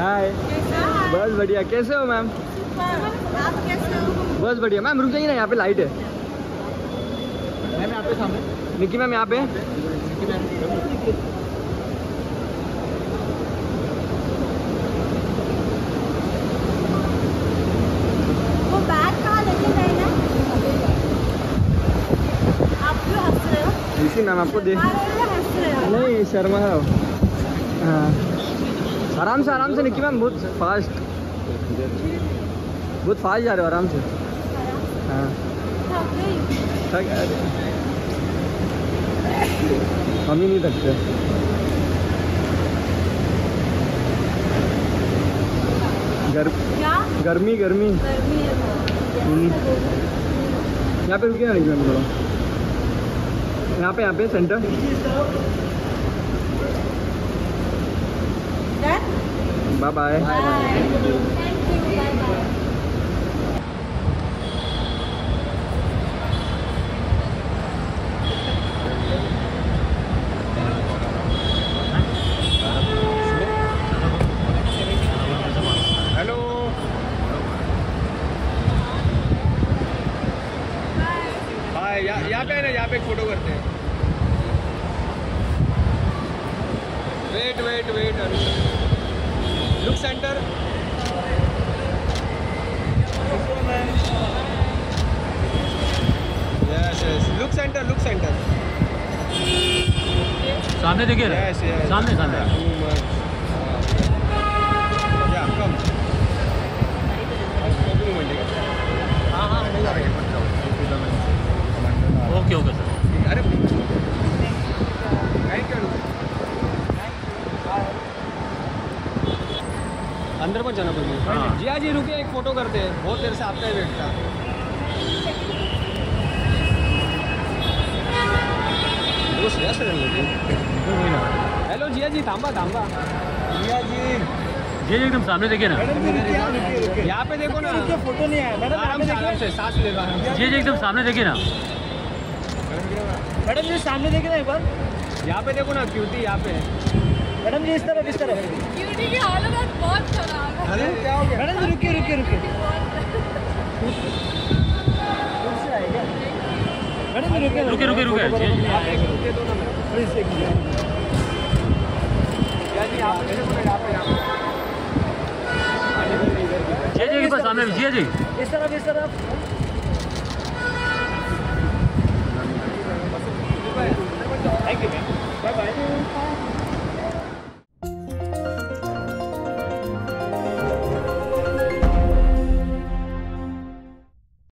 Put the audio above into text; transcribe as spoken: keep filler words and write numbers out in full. हाय। बस बढ़िया, कैसे हो मैम? आप कैसे हो? बस बढ़िया। मैम रुक जाइए ना, यहाँ पे लाइट है। मैम यहाँ पे सामने निक्की मैम यहाँ पे। वो बैग कहाँ लेके गए ना? आप क्यों हंस रहे हो? निक्की मैम आपको देख नहीं शर्मा हो। हाँ आराम से आराम से निक्की मैम, बहुत फास्ट बहुत फास्ट जा रहे हो, आराम से। हाँ थक गए, हम ही नहीं थकते। गर... गर्मी गर्मी यहाँ पे रुकिए ना निक्की मैम थोड़ा, यहाँ पे यहाँ पे सेंटर। Bye bye. यहाँ पे है ना, यहाँ पे फोटो करते हैं। Wait wait wait look centre. Yes yes look centre look centre सामने देखिए। यस यस सामने सामने या कम हाँ हाँ ओके ओके सर। अरे अंदर पर जाना पड़ेगा। हाँ जिया जी रुके, एक फोटो करते हैं, बहुत देर से आपका ही वेट था। हेलो जिया जी, थांबा थांबा जिया जी जी जी एकदम सामने देखिए ना। यहाँ पे देखो ना, फोटो नहीं आया। आराम से आराम से सांस ले रहा है। जी जी एकदम सामने देखिए ना मैडम जी, सामने देखे ना एक बार। यहाँ पे देखो ना क्यूटी, यहाँ पे मैडम जी इस तरफ इस तरफ। क्यूटी की हालत बहुत खराब है। अरे क्या हो गया मैडम जी? रुकिए रुकिए रुकिए मैडम जी, रुकिए रुकिए रुकिए रुकिए रुकिए दो ना प्लीज। एक यार जी आप देखो ना, यहाँ पे यहाँ पे जी जी के पास सामने जी जी इस तरफ इस तरफ। Thank you, man. Bye bye.